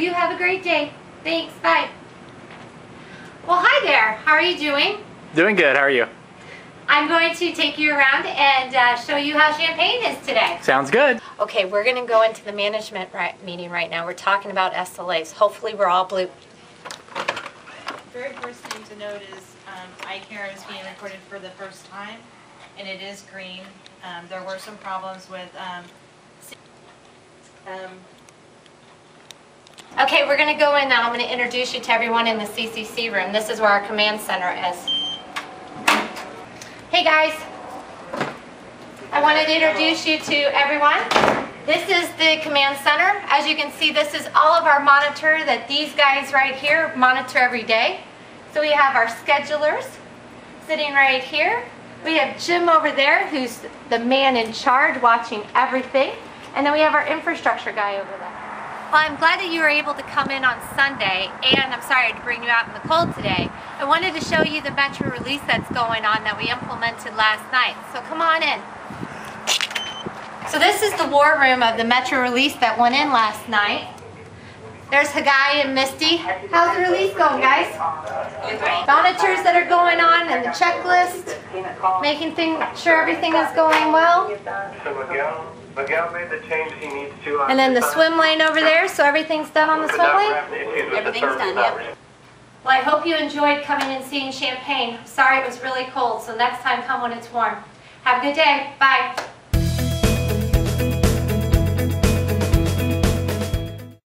Well, you have a great day. Thanks. Bye. Well, hi there. How are you doing? Doing good. How are you? I'm going to take you around and show you how Champaign is today. Sounds good. Okay, we're going to go into the management meeting right now. We're talking about SLAs. Hopefully we're all blue. The very first thing to note is ICare is being recorded for the first time, and it is green. There were some problems with... Okay, we're going to go in now. I'm going to introduce you to everyone in the CCC room. This is where our command center is. Hey guys, I wanted to introduce you to everyone. This is the command center. As you can see, this is all of our monitor that these guys right here monitor every day. So we have our schedulers sitting right here. We have Jim over there, who's the man in charge watching everything. And then we have our infrastructure guy over there. Well, I'm glad that you were able to come in on Sunday, and I'm sorry to bring you out in the cold today. I wanted to show you the Metro release that's going on that we implemented last night. So come on in. So this is the war room of the Metro release that went in last night. There's Hagai and Misty. How's the release going, guys? Monitors that are going on and the checklist, making sure everything is going well. Miguel made the change he needs to. And then the swim lane over there, so everything's done on the swim lane? Everything's done, yep. Well, I hope you enjoyed coming and seeing Champaign. Sorry it was really cold, so next time come when it's warm. Have a good day. Bye.